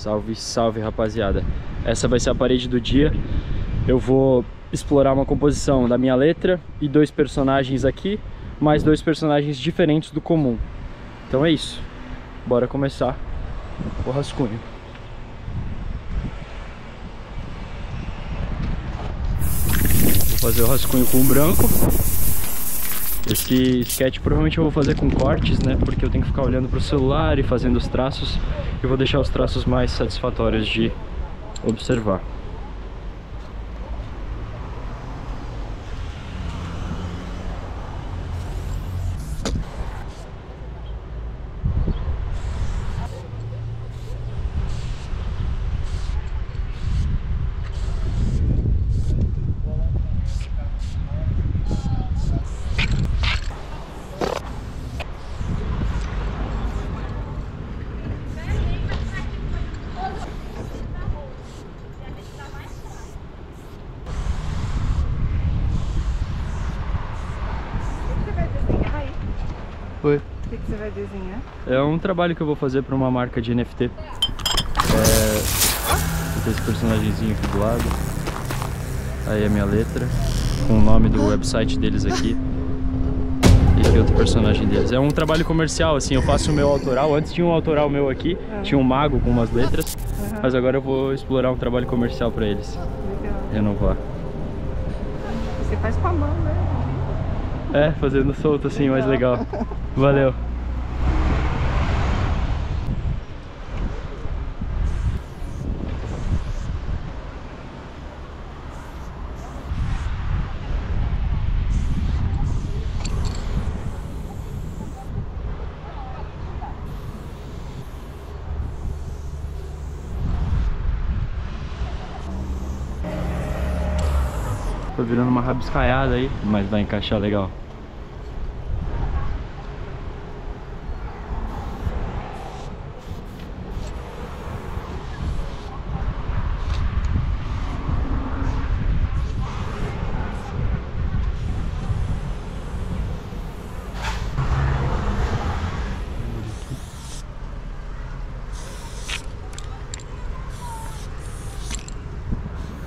Salve, salve, rapaziada. Essa vai ser a parede do dia. Eu vou explorar uma composição da minha letra e dois personagens aqui, mais dois personagens diferentes do comum. Então é isso. Bora começar o rascunho. Vou fazer o rascunho com o branco. Esse sketch provavelmente eu vou fazer com cortes, né? Porque eu tenho que ficar olhando pro celular e fazendo os traços. Eu vou deixar os traços mais satisfatórios de observar. Oi. O que você vai desenhar? É um trabalho que eu vou fazer para uma marca de NFT. Tem esse personagemzinho aqui do lado. Aí a minha letra, com o nome do website deles aqui. E aqui outro personagem deles. É um trabalho comercial, assim, eu faço o meu autoral. Antes tinha um autoral meu aqui, tinha um mago com umas letras. Mas agora eu vou explorar um trabalho comercial para eles. Legal. Renovar. Você faz com a mão, né? É, fazendo solto assim, mais legal. Valeu. Tô virando uma rabiscaiada aí, mas vai encaixar legal.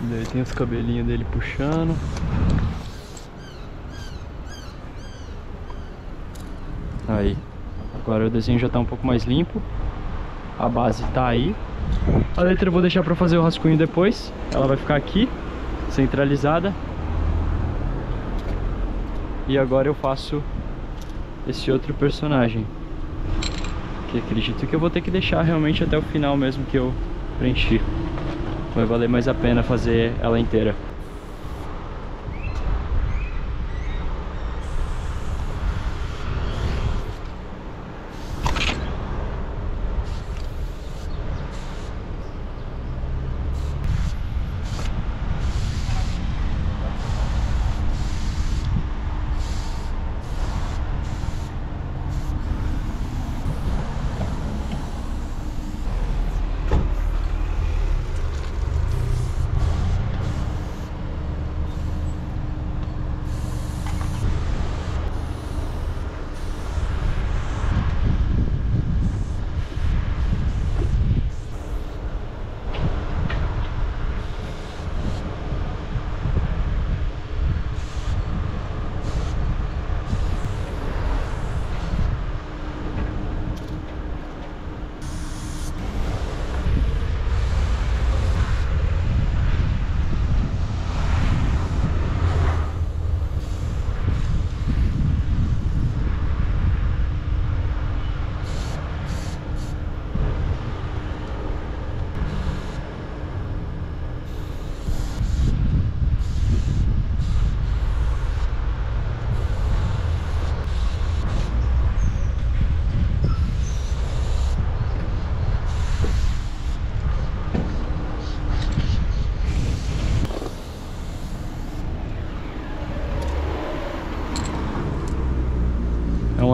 Daí tem os cabelinhos dele puxando. Aí. Agora o desenho já tá um pouco mais limpo. A base tá aí. A letra eu vou deixar pra fazer o rascunho depois. Ela vai ficar aqui, centralizada. E agora eu faço esse outro personagem, que acredito que eu vou ter que deixar realmente até o final mesmo, que eu preenchi. Vai valer mais a pena fazer ela inteira.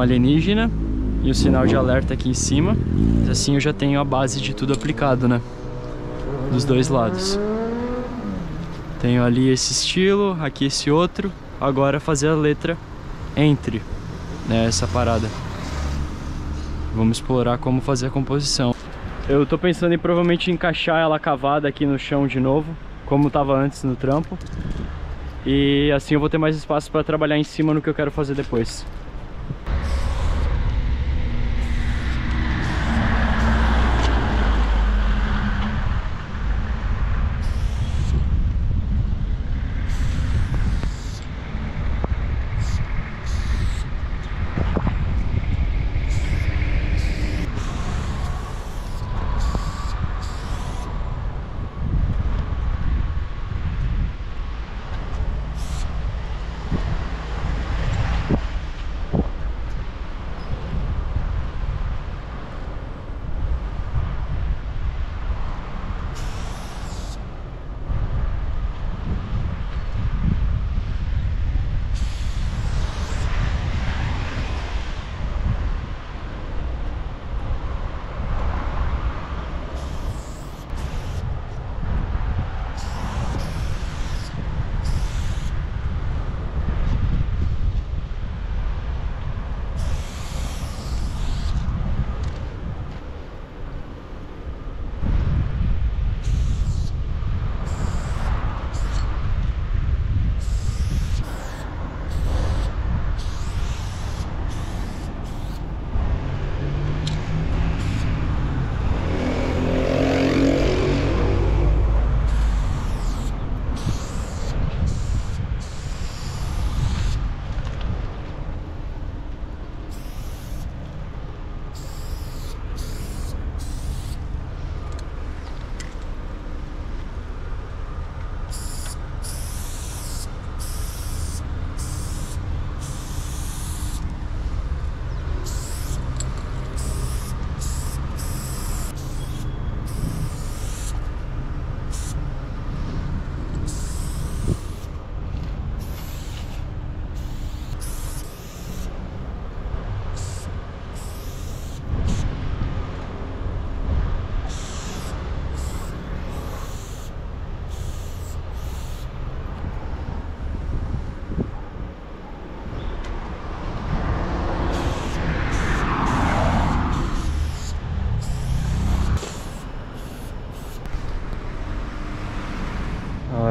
Alienígena e o sinal de alerta aqui em cima, mas assim eu já tenho a base de tudo aplicado, né? Dos dois lados. Tenho ali esse estilo, aqui esse outro. Agora fazer a letra entre, né? Essa parada. Vamos explorar como fazer a composição. Eu tô pensando em provavelmente encaixar ela cavada aqui no chão de novo, como tava antes no trampo. E assim eu vou ter mais espaço para trabalhar em cima no que eu quero fazer depois.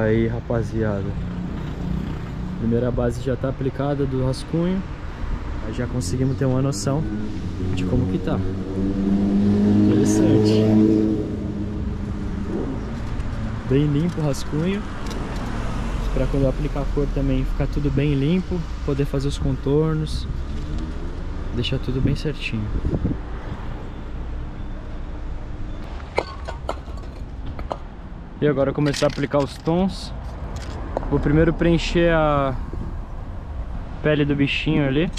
Aí, rapaziada, primeira base já tá aplicada do rascunho, nós já conseguimos ter uma noção de como que tá. Interessante. Bem limpo o rascunho, pra quando eu aplicar a cor também ficar tudo bem limpo, poder fazer os contornos, deixar tudo bem certinho. E agora começar a aplicar os tons. Vou primeiro preencher a pele do bichinho ali.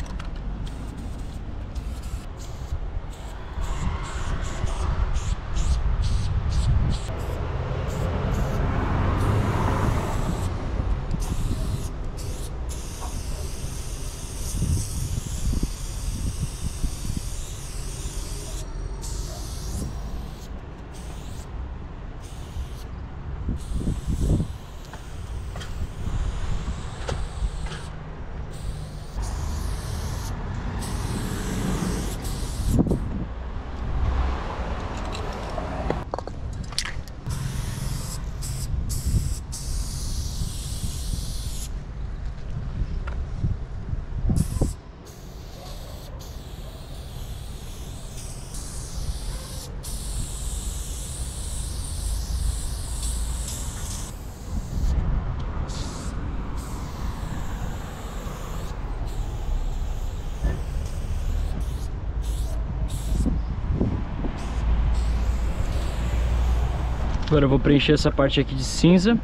Agora eu vou preencher essa parte aqui de cinza.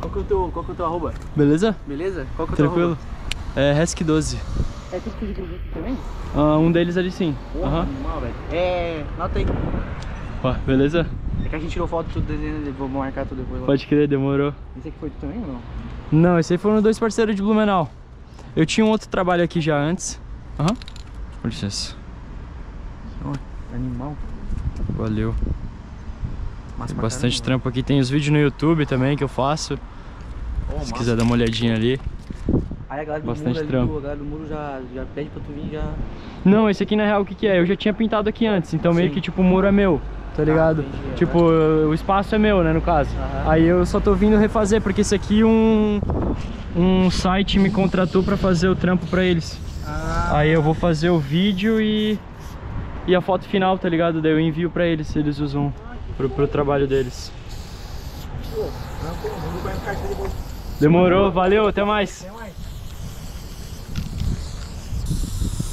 Qual que é o teu arroba? Beleza? Beleza? Qual que é o teu arroba? Tranquilo. É Resk 12. É tudo que tem também? Um deles ali sim. Aham. Uhum. É, nota aí. Ó, beleza? É que a gente tirou foto tudo, desenho, vou marcar tudo depois. Pode crer, demorou. Esse aqui foi tu também ou não? Não, esse aí foram dois parceiros de Blumenau. Eu tinha um outro trabalho aqui já antes. Aham. Uhum. Com licença. Oh, animal. Valeu. Tem bastante trampo aqui. Tem os vídeos no YouTube também que eu faço. Oh, se quiser dar uma olhadinha ali. Aí a galera bastante do muro, trampo. A galera do muro já pede pra tu vir já... Não, esse aqui na real o que que é? Eu já tinha pintado aqui antes, então meio que tipo o muro é meu. Tá ligado? Entendi, tipo, o espaço é meu, né, no caso. Aham. Aí eu só tô vindo refazer, porque isso aqui um site me contratou pra fazer o trampo pra eles. Ah. Aí eu vou fazer o vídeo e a foto final, tá ligado? Daí eu envio pra eles, eles usam pro trabalho deles. Demorou, valeu, até mais.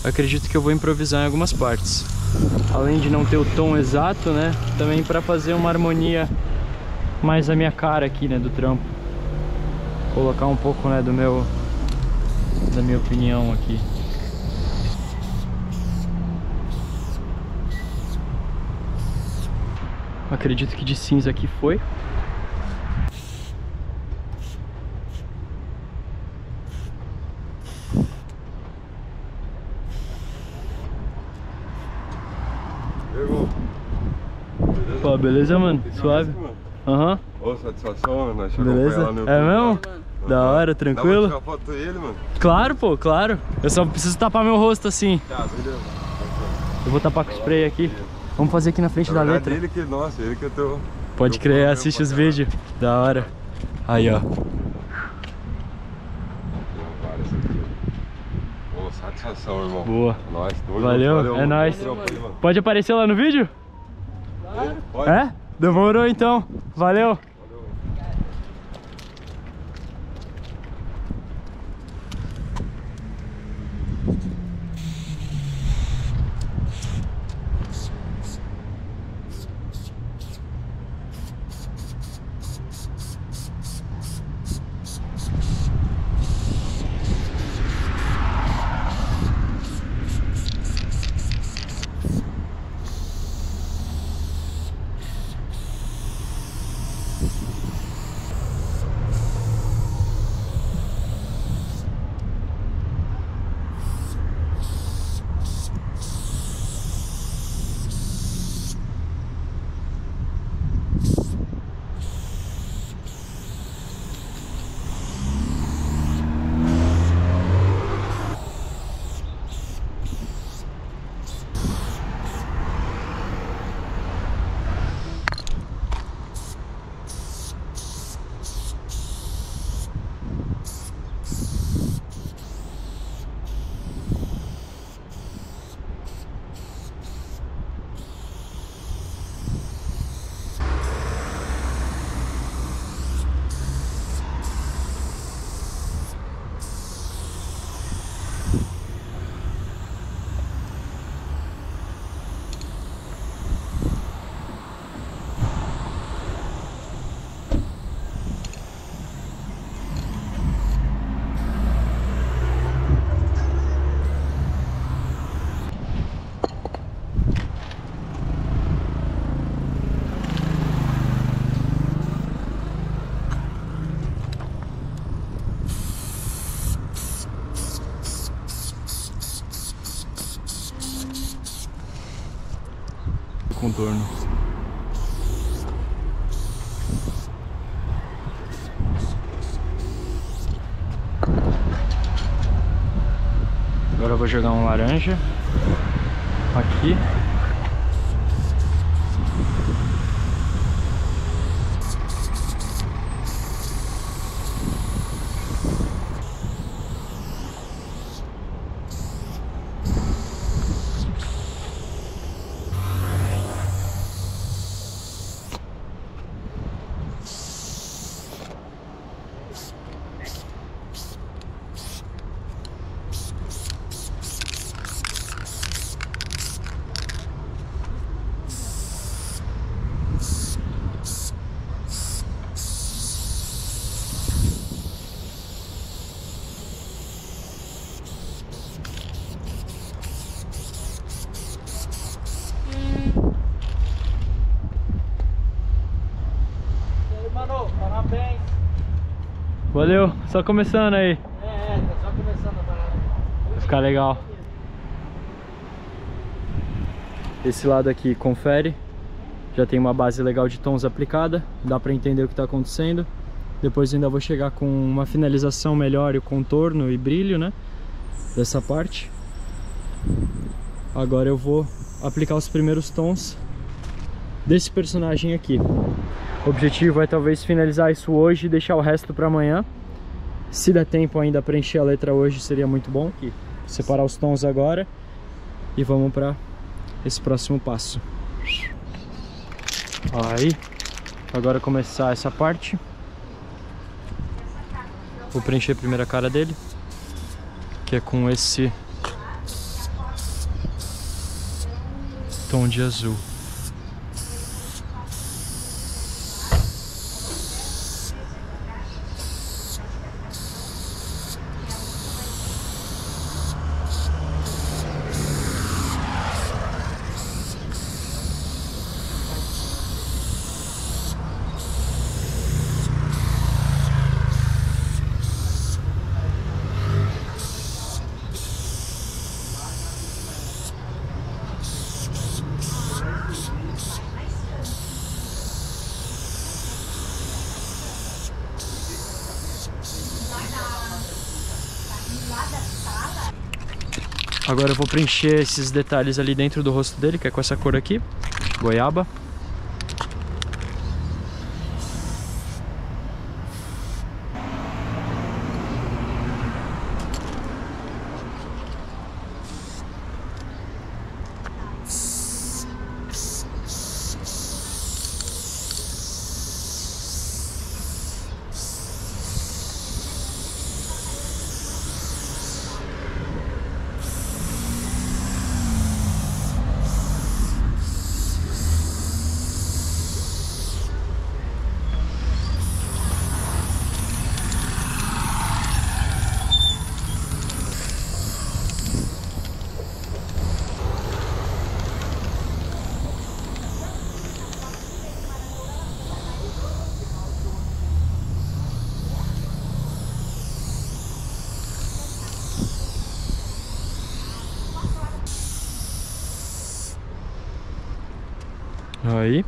Acredito que eu vou improvisar em algumas partes. Além de não ter o tom exato, né? Também pra fazer uma harmonia mais a minha cara aqui, né? Do trampo. Colocar um pouco, né? Da minha opinião aqui. Acredito que de cinza aqui foi. Pô, beleza, mano? Suave? Aham. Ô, satisfação, nós chegamos lá no... É mesmo? Da hora, tranquilo? Dá pra tirar foto dele, mano? Claro, pô, claro. Eu só preciso tapar meu rosto assim. Tá, beleza. Eu vou tapar com o spray aqui. Vamos fazer aqui na frente da letra. Nossa, ele que eu tô... Pode crer, assiste os vídeos. Da hora. Aí, ó. Ô, satisfação, irmão. Boa. Valeu, é nóis. Pode aparecer lá no vídeo? Pode. É? Demorou então. Valeu. Contorno. Agora eu vou jogar um laranja aqui. Valeu, só começando aí. É, tá só começando a parada. Vai ficar legal. Esse lado aqui, confere. Já tem uma base legal de tons aplicada. Dá pra entender o que tá acontecendo. Depois ainda vou chegar com uma finalização melhor e o contorno e brilho, né? Dessa parte. Agora eu vou aplicar os primeiros tons desse personagem aqui. O objetivo é talvez finalizar isso hoje e deixar o resto para amanhã. Se der tempo ainda preencher a letra hoje, seria muito bom. Aqui, separar os tons agora e vamos para esse próximo passo. Aí, agora começar essa parte. Vou preencher primeiro a cara dele, que é com esse tom de azul. Agora eu vou preencher esses detalhes ali dentro do rosto dele, que é com essa cor aqui, goiaba. Aí.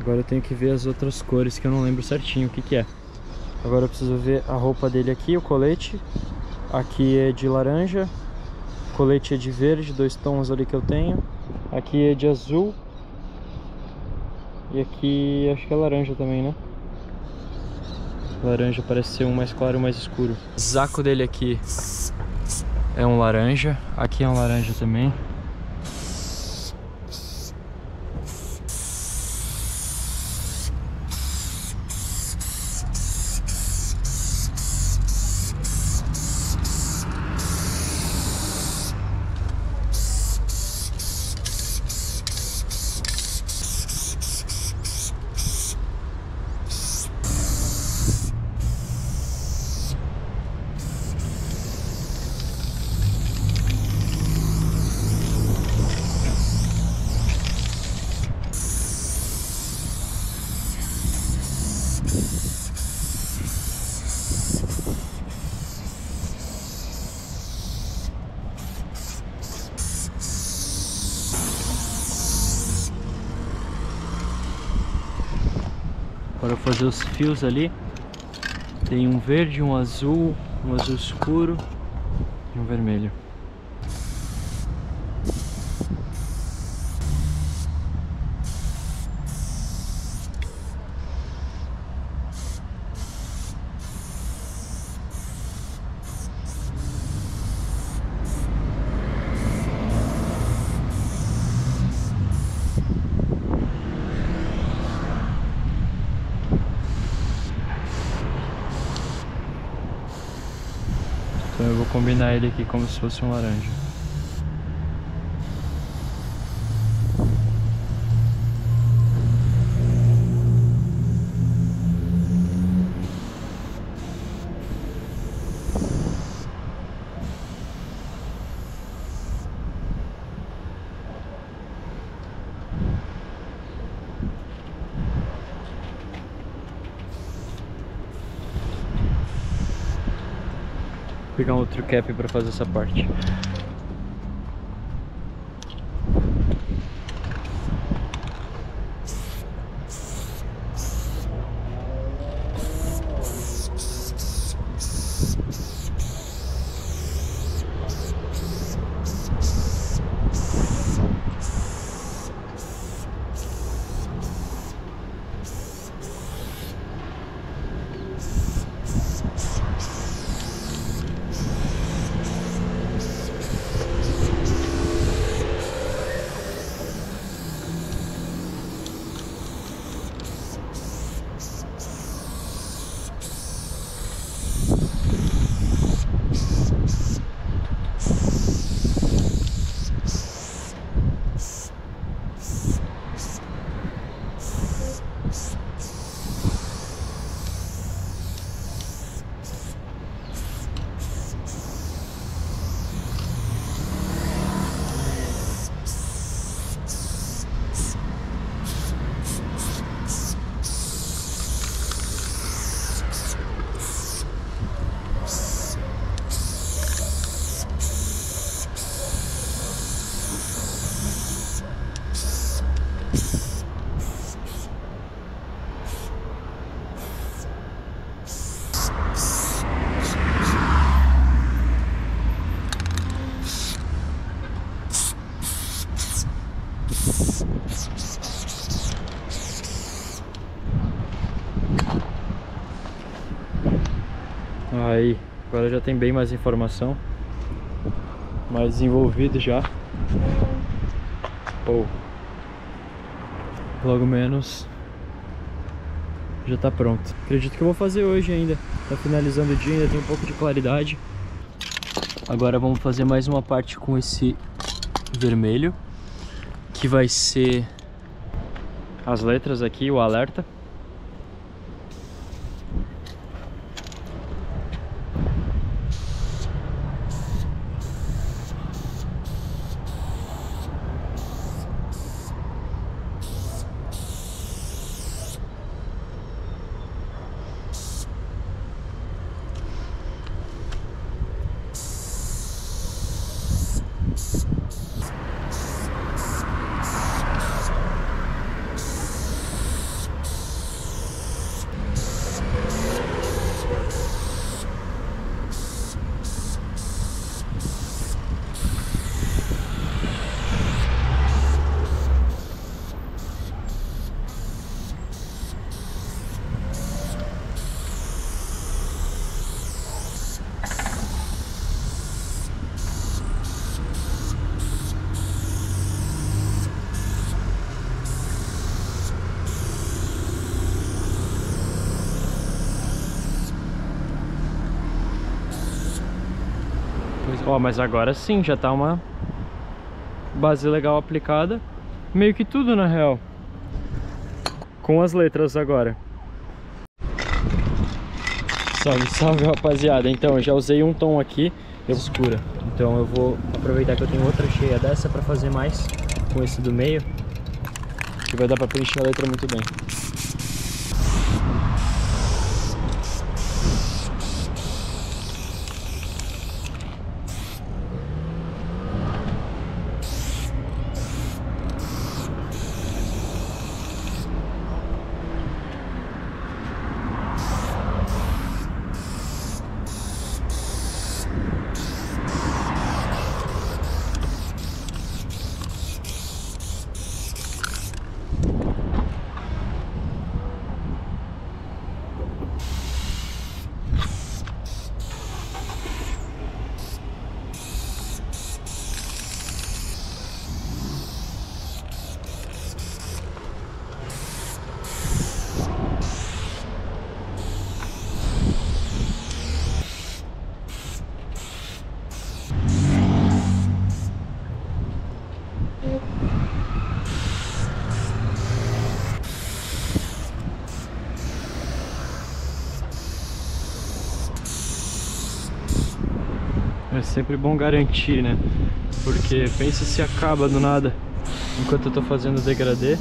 Agora eu tenho que ver as outras cores que eu não lembro certinho o que que é. Agora eu preciso ver a roupa dele aqui, o colete. Aqui é de laranja. O colete é de verde, dois tons ali que eu tenho. Aqui é de azul. E aqui acho que é laranja também, né? Laranja parece ser um mais claro, um mais escuro. O saco dele aqui é um laranja. Aqui é um laranja também. Para fazer os fios ali, tem um verde, um azul escuro e um vermelho. Então eu vou combinar ele aqui como se fosse um laranja. pegar um outro cap pra fazer essa parte. Aí, agora já tem bem mais informação, mais desenvolvido já, ou logo menos já tá pronto. Acredito que eu vou fazer hoje ainda, tá finalizando o dia, ainda tem um pouco de claridade. Agora vamos fazer mais uma parte com esse vermelho, que vai ser as letras aqui, o alerta. Ó, mas agora sim, já tá uma base legal aplicada. Meio que tudo, na real. Com as letras agora. Salve, salve, rapaziada. Então, eu já usei um tom aqui, escura. Então eu vou aproveitar que eu tenho outra cheia dessa pra fazer mais com esse do meio. Que vai dar pra preencher a letra muito bem. É sempre bom garantir, né? Porque pensa se acaba do nada enquanto eu tô fazendo o degradê.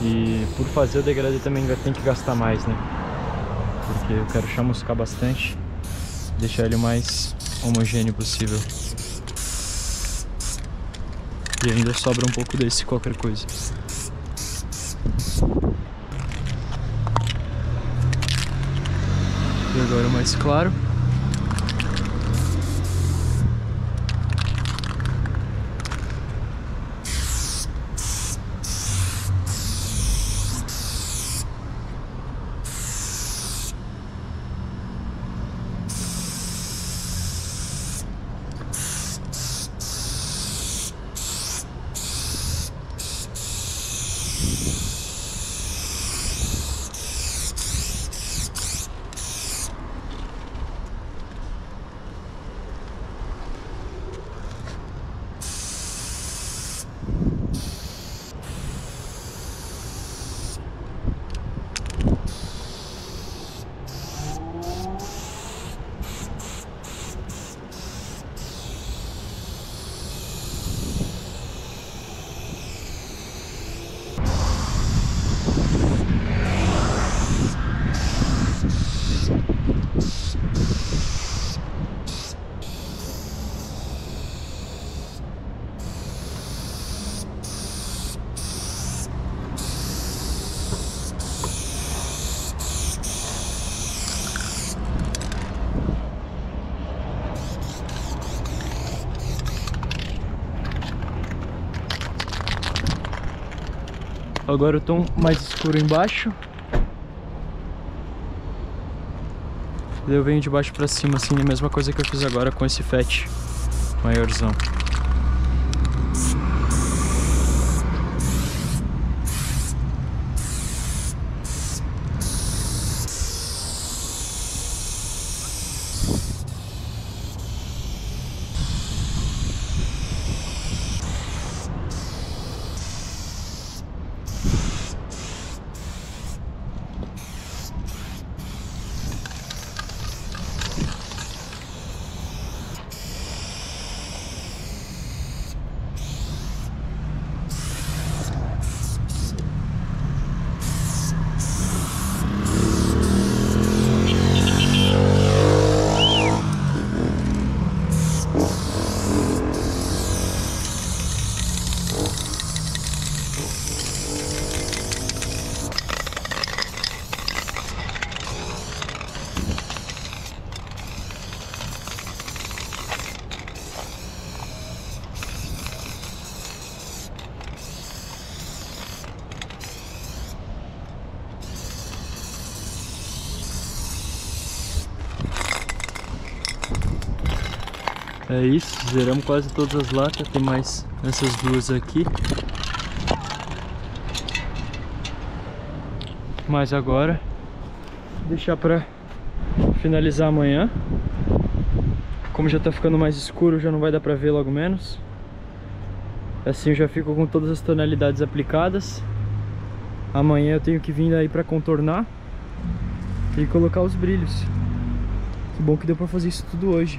E por fazer o degradê também tem que gastar mais, né? porque eu quero chamuscar bastante, deixar ele o mais homogêneo possível. E ainda sobra um pouco desse qualquer coisa. E agora o mais claro. Agora o tom mais escuro embaixo. Daí eu venho de baixo pra cima, assim, a mesma coisa que eu fiz agora com esse fat maiorzão. É isso, zeramos quase todas as latas, tem mais essas duas aqui. Mas agora, vou deixar pra finalizar amanhã. Como já tá ficando mais escuro, já não vai dar pra ver logo menos. Assim eu já fico com todas as tonalidades aplicadas. Amanhã eu tenho que vir daí pra contornar e colocar os brilhos. Que bom que deu pra fazer isso tudo hoje.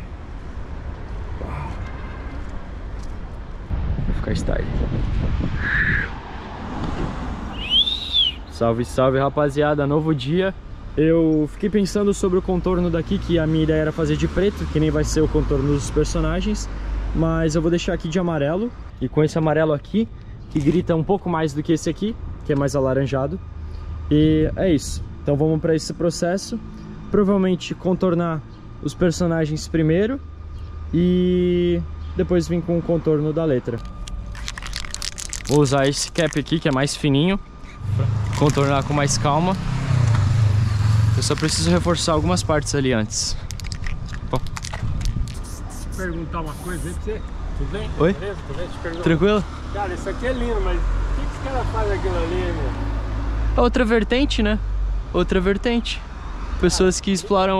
Style. Salve, salve, rapaziada, novo dia. Eu fiquei pensando sobre o contorno daqui, que a minha ideia era fazer de preto, que nem vai ser o contorno dos personagens, mas eu vou deixar aqui de amarelo. E com esse amarelo aqui, que grita um pouco mais do que esse aqui, que é mais alaranjado. E é isso, então vamos para esse processo. Provavelmente contornar os personagens primeiro e depois vim com o contorno da letra. Vou usar esse cap aqui, que é mais fininho, contornar com mais calma. Eu só preciso reforçar algumas partes ali antes. Bom. Perguntar uma coisa aí pra você. Tudo bem? Oi? Beleza? Tudo bem? Te pergunto. Tranquilo? Cara, isso aqui é lindo, mas o que os caras fazem aquilo ali, meu? É outra vertente, né? Outra vertente. Pessoas que exploram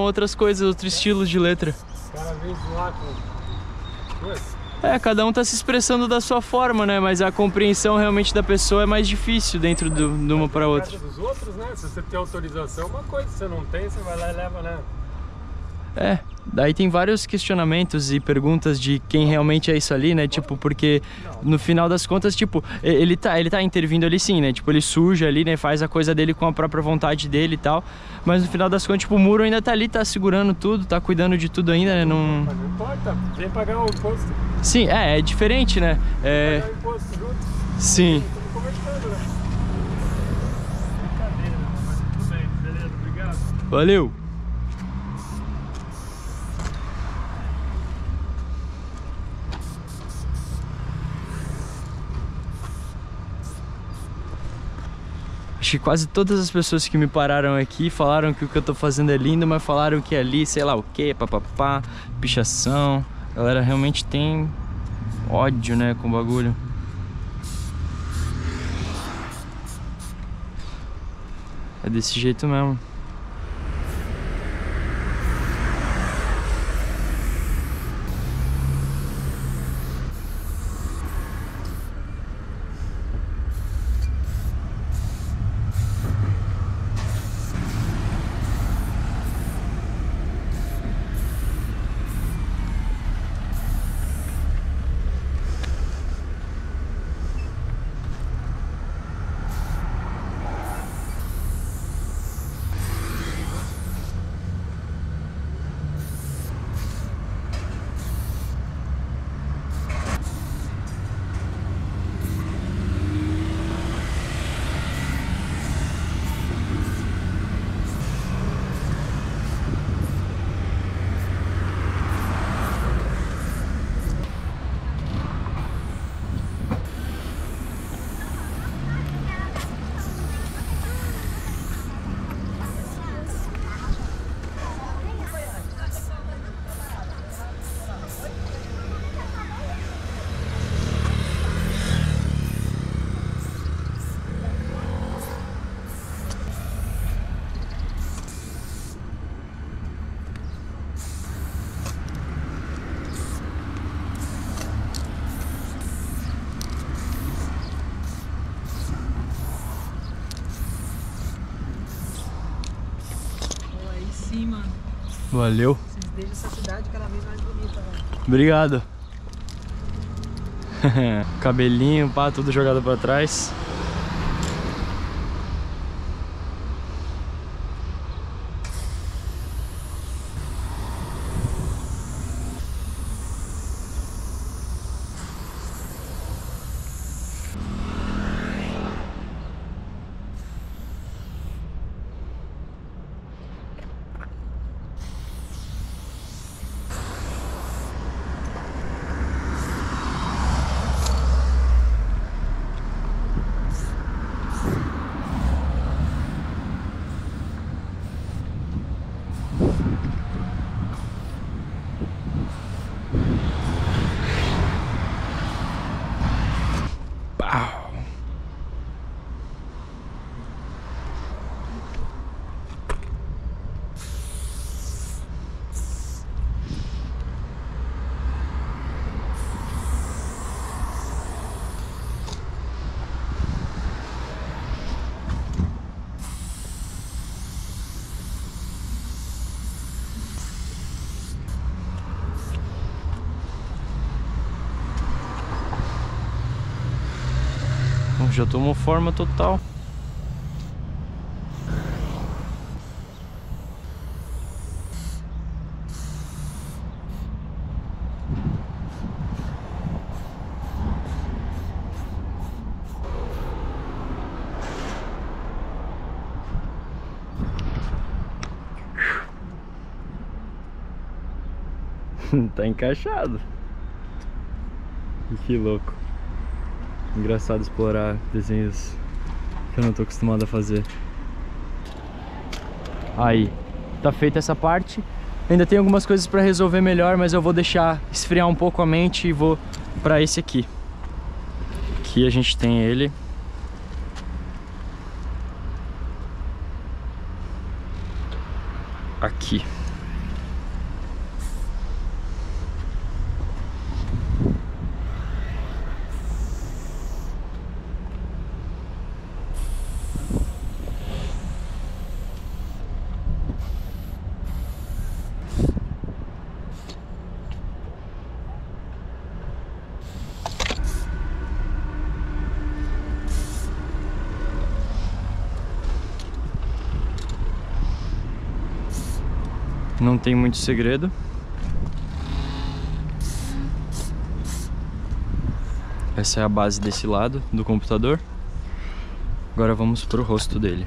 outras coisas, outros estilos de letra. Os caras vêm zoar com coisas. É, cada um tá se expressando da sua forma, né? Mas a compreensão realmente da pessoa é mais difícil dentro de uma pra outra. Dos outros, né? Se você tem autorização, uma coisa, se você não tem, você vai lá e leva, né? É, daí tem vários questionamentos e perguntas de quem realmente é isso ali, né? Tipo, porque no final das contas, tipo, ele tá intervindo ali sim, né? Tipo, ele surge ali, né? Faz a coisa dele com a própria vontade dele e tal. Mas no final das contas, tipo, o muro ainda tá ali, tá segurando tudo, tá cuidando de tudo ainda, né? Não importa, vem pagar o imposto. Sim, é diferente, né? É... Vem pagar o imposto juntos. Sim. Estamos conversando, né? Brincadeira, mas tudo bem, beleza, obrigado. Valeu! Acho que quase todas as pessoas que me pararam aqui falaram que o que eu tô fazendo é lindo, mas falaram que ali, sei lá o que, papapá, pichação. A galera realmente tem ódio, né, com o bagulho. É desse jeito mesmo. Valeu. Vocês deixam essa cidade cada vez mais bonita, velho. Obrigado. Cabelinho, pá, tudo jogado pra trás. Já tomou forma total. Tá encaixado. Que louco. Engraçado explorar desenhos que eu não tô acostumado a fazer. Aí, tá feita essa parte. Ainda tem algumas coisas pra resolver melhor, mas eu vou deixar esfriar um pouco a mente e vou pra esse aqui. Aqui a gente tem ele. Aqui. Não tem muito segredo. Essa é a base desse lado do computador. Agora vamos pro rosto dele.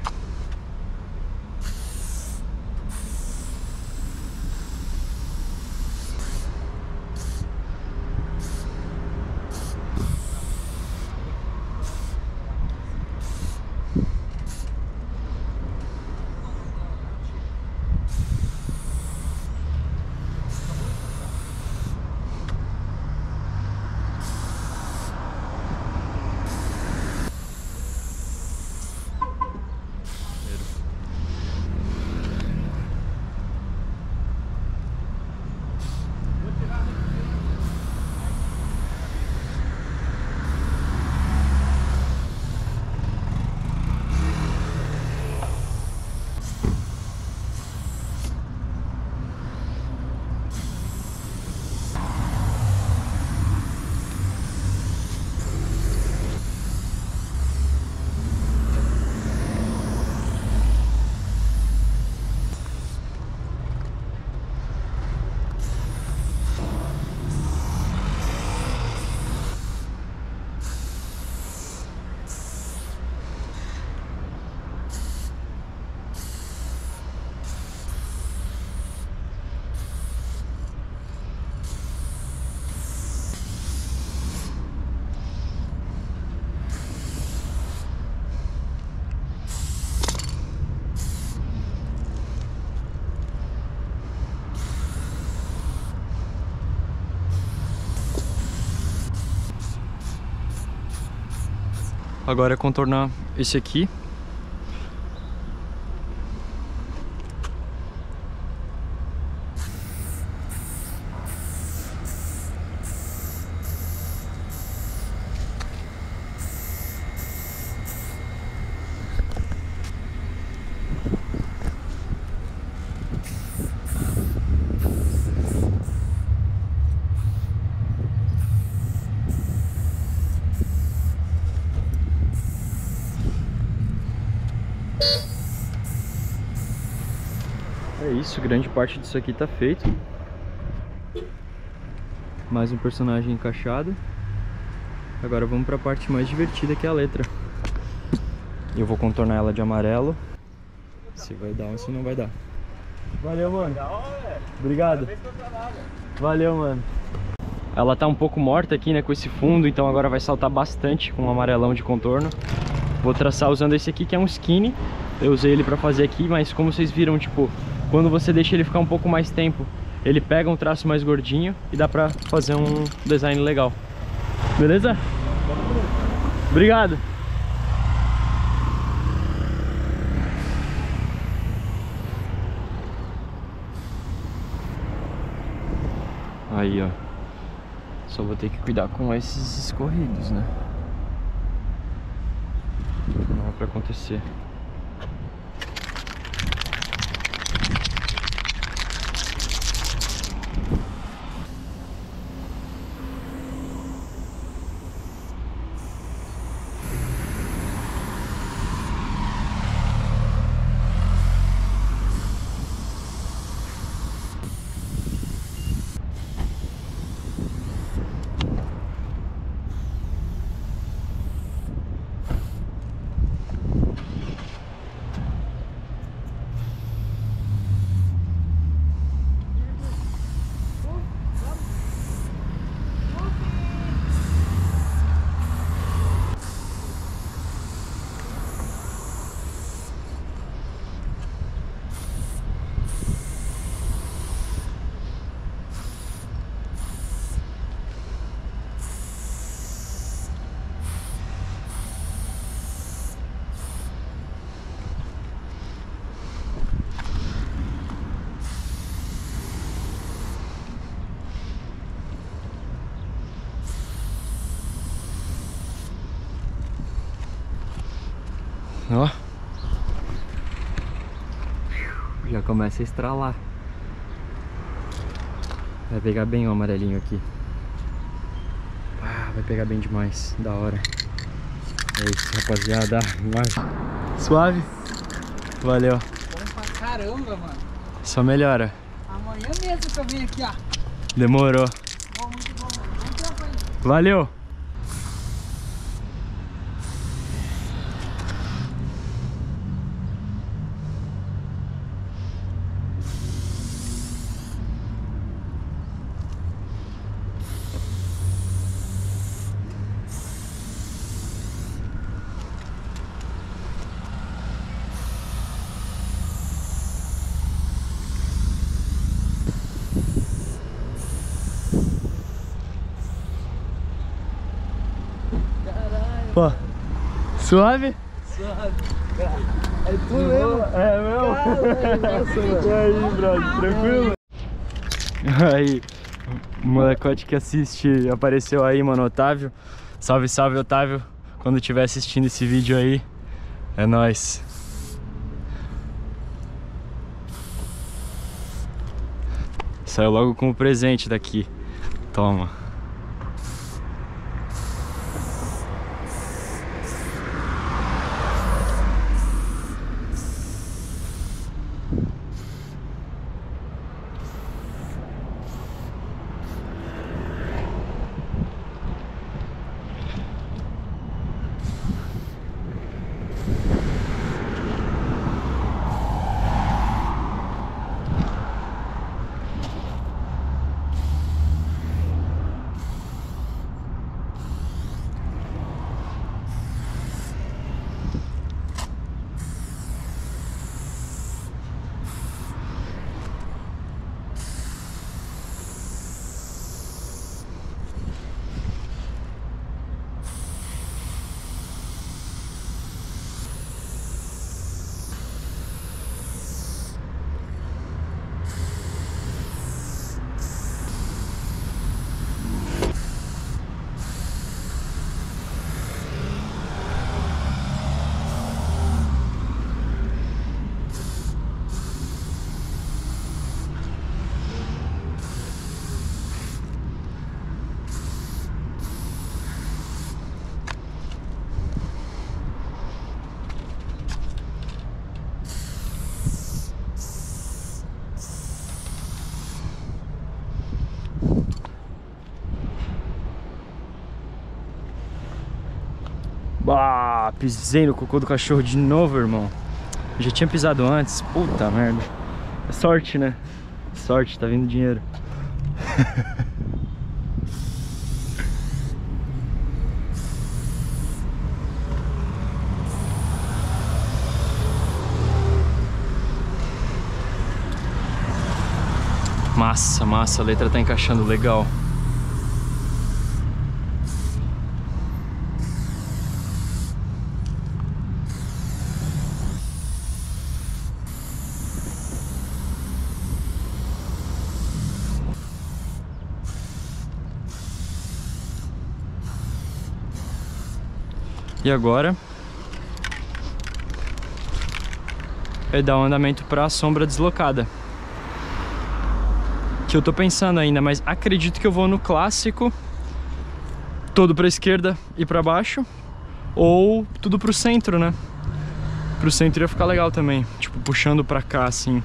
Agora é contornar esse aqui. É isso, grande parte disso aqui tá feito. Mais um personagem encaixado. Agora vamos para a parte mais divertida, que é a letra. Eu vou contornar ela de amarelo. Se vai dar ou se não vai dar. Valeu, mano. Obrigado. Valeu, mano. Ela tá um pouco morta aqui, né, com esse fundo, então agora vai saltar bastante com um amarelão de contorno. Vou traçar usando esse aqui, que é um skinny. Eu usei ele para fazer aqui, mas como vocês viram, tipo, quando você deixa ele ficar um pouco mais tempo, ele pega um traço mais gordinho e dá pra fazer um design legal. Beleza? Obrigado! Aí, ó. Só vou ter que cuidar com esses escorridos, né? Não é pra acontecer. Ó, já começa a estralar. Vai pegar bem o amarelinho aqui. Ah, vai pegar bem demais, da hora. É isso, rapaziada. Suave? Valeu. Bom pra caramba, mano. Só melhora. amanhã mesmo que eu venho aqui, ó. Demorou. Bom, muito bom. Bom tempo aí. Valeu. Pô, suave? Suave. É tu mesmo? É meu? E aí, brother, tranquilo? Aí, o molecote que assiste apareceu aí, mano, Otávio. Salve, salve, Otávio. Quando estiver assistindo esse vídeo aí, é nóis. Saiu logo com o presente daqui. Toma. Ah, pisei no cocô do cachorro de novo, irmão. Eu já tinha pisado antes. Puta merda. É sorte, né? Sorte, tá vindo dinheiro. Massa, massa. A letra tá encaixando legal. E agora é dar um andamento para a sombra deslocada, que eu tô pensando ainda, mas acredito que eu vou no clássico, todo para esquerda e para baixo, ou tudo pro centro, né? Pro centro ia ficar legal também, tipo puxando para cá assim.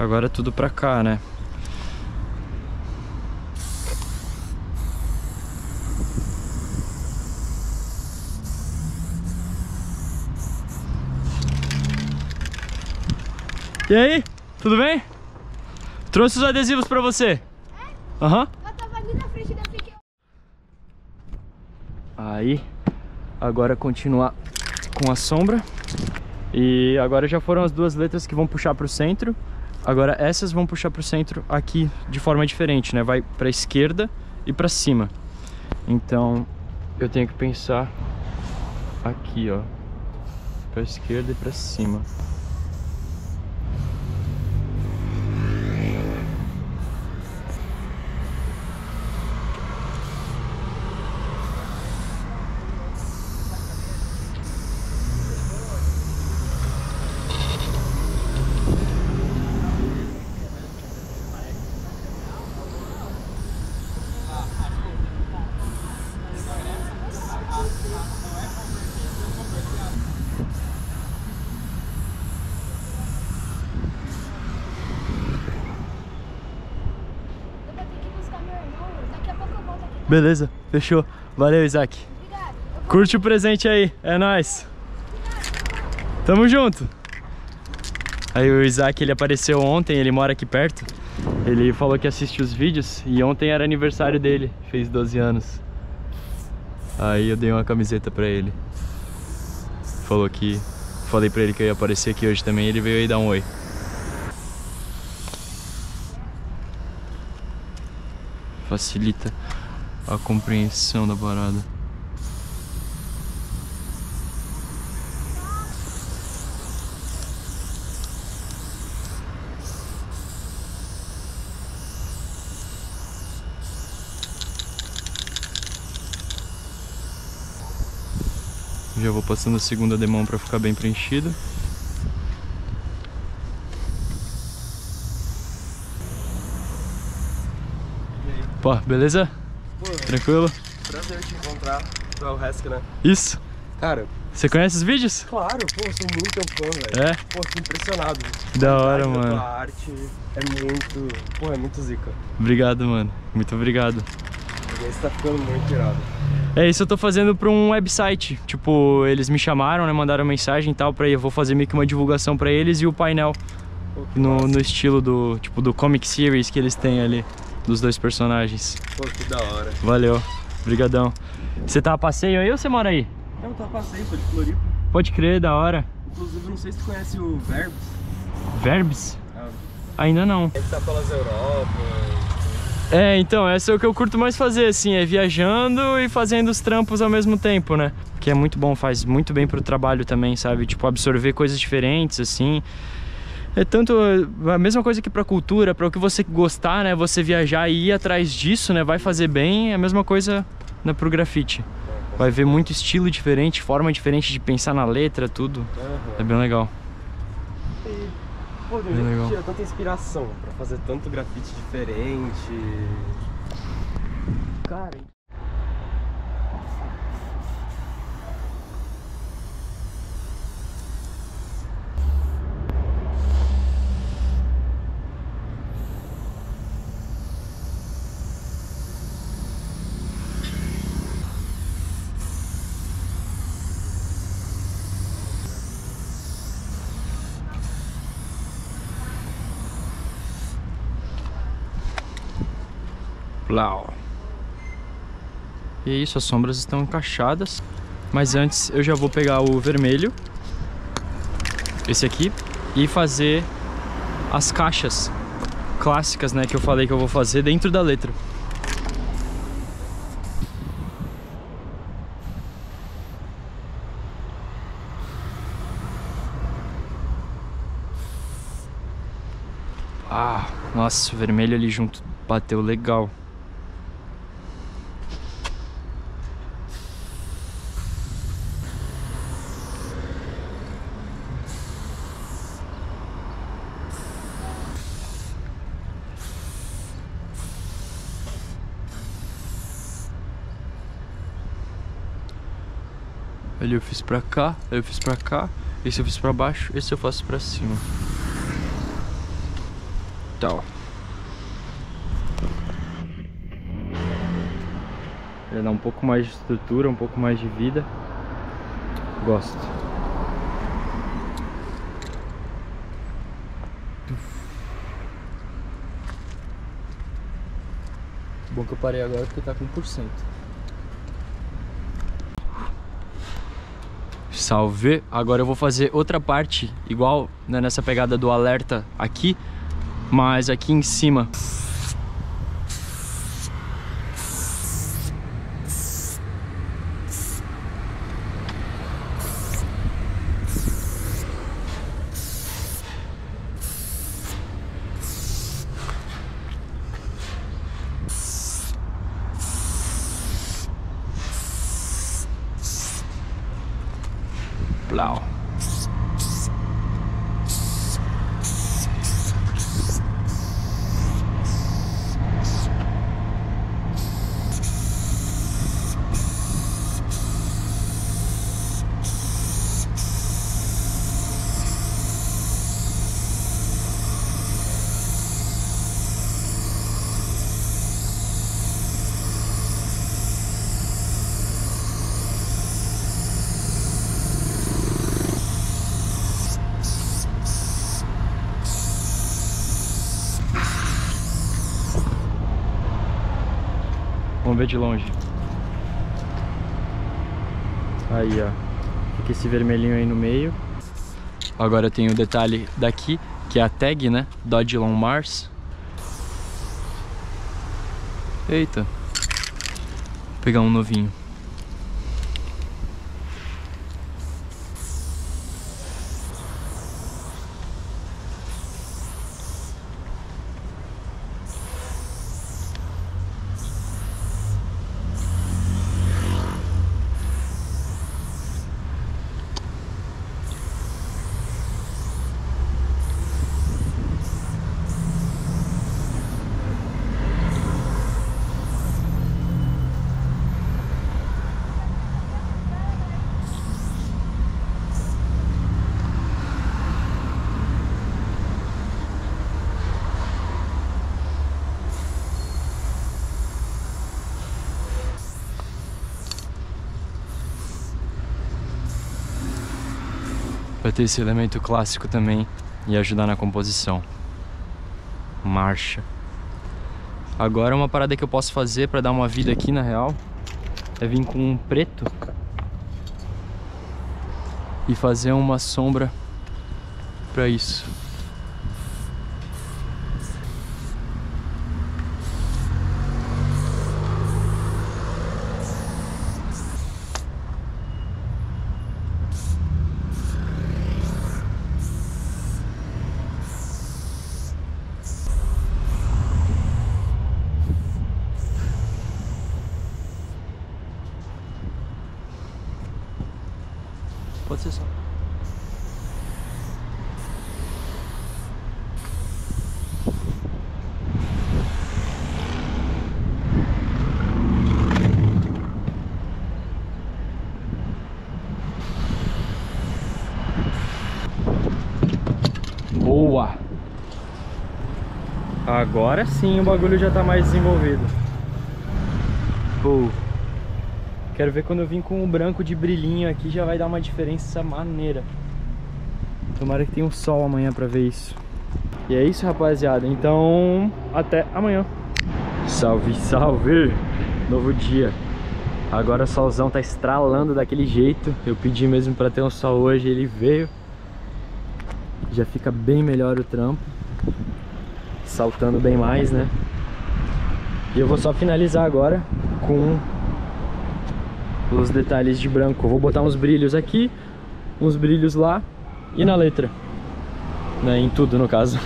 Agora é tudo pra cá, né? E aí, tudo bem? Trouxe os adesivos pra você. É? Aham. Eu tava ali na frente da pique. Aí, agora continuar com a sombra. E agora já foram as duas letras que vão puxar pro centro. Agora essas vão puxar pro centro aqui de forma diferente, né? Vai pra esquerda e pra cima. Então, eu tenho que pensar aqui, ó. Pra esquerda e pra cima. Beleza, fechou. Valeu, Isaac. Obrigado. Curte o presente aí, é nóis. Tamo junto. Aí o Isaac, ele apareceu ontem, ele mora aqui perto. Ele falou que assiste os vídeos e ontem era aniversário dele, fez 12 anos. Aí eu dei uma camiseta pra ele. Falou que... Falei pra ele que eu ia aparecer aqui hoje também, ele veio aí dar um oi. Facilita a compreensão da parada. Já vou passando a segunda demão para ficar bem preenchida. Pô, beleza? Tranquilo? Prazer te encontrar no Resk, né? Isso! Cara... Você conhece os vídeos? Claro, pô, eu sou muito fã, velho. É? Pô, tô impressionado. Da hora, mano. A arte é muito... Pô, é muito zica. Obrigado, mano. Muito obrigado. E esse tá ficando muito irado. É, isso eu tô fazendo pra um website. Tipo, eles me chamaram, né? Mandaram mensagem e tal pra... Eu vou fazer meio que uma divulgação pra eles e o painel. Pô, no estilo do... Tipo, do comic series que eles têm ali. Dos dois personagens. Pô, que da hora. Valeu, brigadão. Você tá a passeio aí ou você mora aí? Eu tô a passeio, sou de Floripa. Pode crer, da hora. Inclusive, não sei se tu conhece o Verbs. Verbs? Ah. Ainda não. Ele tá pelas Europa. É, então, essa é o que eu curto mais fazer, assim, é viajando e fazendo os trampos ao mesmo tempo, né? Que é muito bom, faz muito bem pro trabalho também, sabe? Tipo, absorver coisas diferentes, assim. É tanto a mesma coisa que pra cultura, pra o que você gostar, né? Você viajar e ir atrás disso, né? Vai fazer bem, é a mesma coisa pro grafite. Vai ver muito estilo diferente, forma diferente de pensar na letra, tudo. É bem legal. E, pô, bem legal. Tira tanta inspiração pra fazer tanto grafite diferente. Cara... E é isso, as sombras estão encaixadas. Mas antes eu já vou pegar o vermelho, esse aqui, e fazer as caixas clássicas, né, que eu falei que eu vou fazer dentro da letra. Ah, nossa, o vermelho ali junto bateu legal. Ali eu fiz pra cá, ali eu fiz pra cá, esse eu fiz pra baixo, esse eu faço pra cima. Tá. Ele dá um pouco mais de estrutura, um pouco mais de vida. Gosto. Bom que eu parei agora porque tá com 1%. Salve! Agora eu vou fazer outra parte, igual, né, nessa pegada do alerta aqui, mas aqui em cima. Vamos ver de longe. Aí, ó. Fica esse vermelhinho aí no meio. Agora tem o detalhe daqui, que é a tag, né? Dogelon Mars. Eita. Vou pegar um novinho. Vai ter esse elemento clássico também e ajudar na composição. Marcha. Agora uma parada que eu posso fazer para dar uma vida aqui na real é vir com um preto e fazer uma sombra para isso. Pode ser só. Boa! Agora sim o bagulho já tá mais desenvolvido. Boa! Quero ver quando eu vim com o branco de brilhinho aqui, já vai dar uma diferença maneira. Tomara que tenha um sol amanhã pra ver isso. E é isso, rapaziada. Então, até amanhã. Salve, salve! Novo dia. Agora o solzão tá estralando daquele jeito. Eu pedi mesmo pra ter um sol hoje, ele veio. Já fica bem melhor o trampo. Saltando bem mais, né? E eu vou só finalizar agora com os detalhes de branco. Eu vou botar uns brilhos aqui, uns brilhos lá e na letra, né? Em tudo, no caso.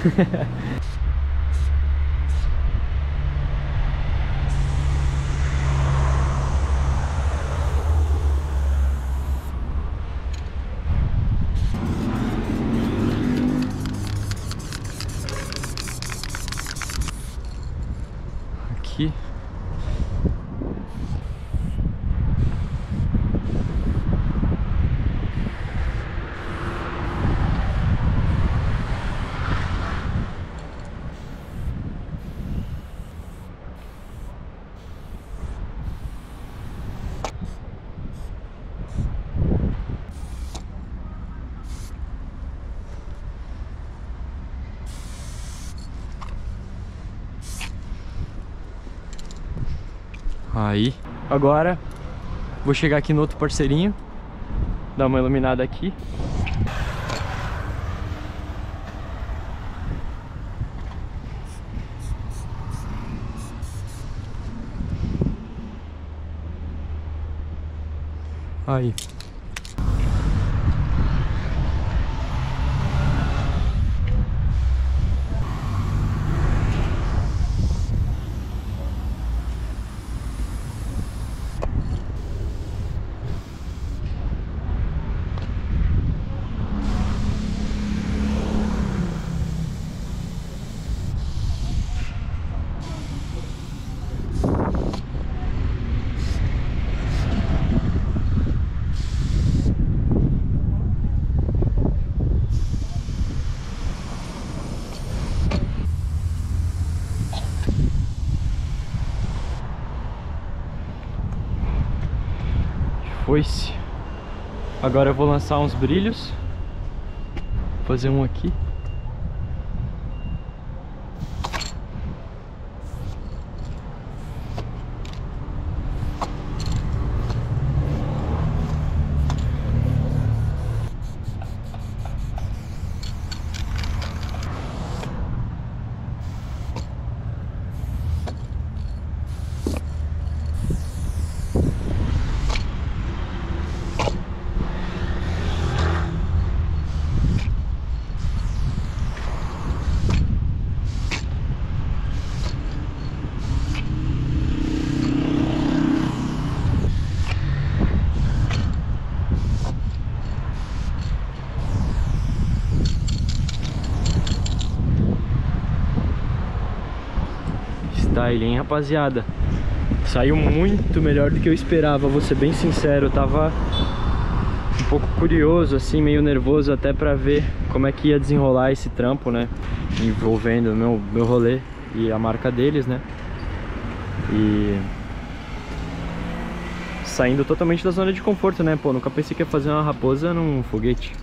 Aqui Aí. Agora vou chegar aqui no outro parceirinho. Dar uma iluminada aqui. Aí. Foi-se. Agora eu vou lançar uns brilhos. Vou fazer um aqui. Style, hein, rapaziada? Saiu muito melhor do que eu esperava, vou ser bem sincero. Eu tava um pouco curioso, assim, meio nervoso até pra ver como é que ia desenrolar esse trampo, né? Envolvendo o meu rolê e a marca deles, né? E saindo totalmente da zona de conforto, né? Pô, nunca pensei que ia fazer uma raposa num foguete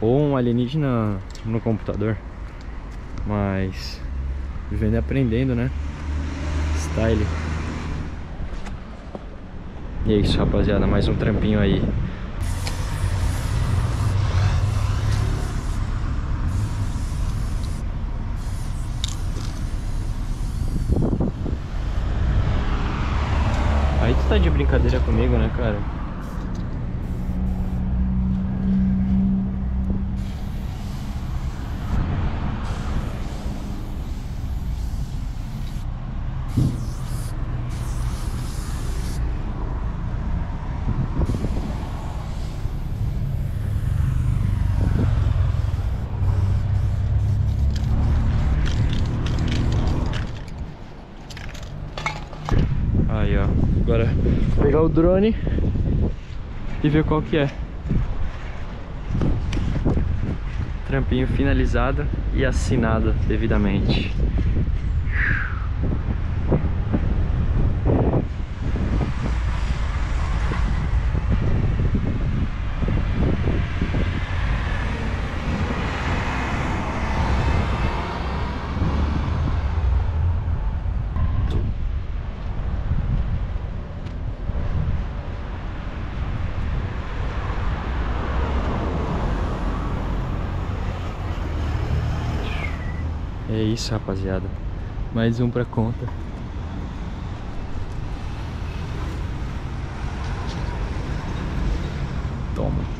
ou um alienígena no computador. Mas... vivendo e aprendendo, né? Style. E é isso, rapaziada. Mais um trampinho aí. Aí tu tá de brincadeira comigo, né, cara? Aí, ó, agora vou pegar o drone e ver qual que é. Trampinho finalizado e assinado devidamente. É isso, rapaziada. Mais um pra conta. Toma.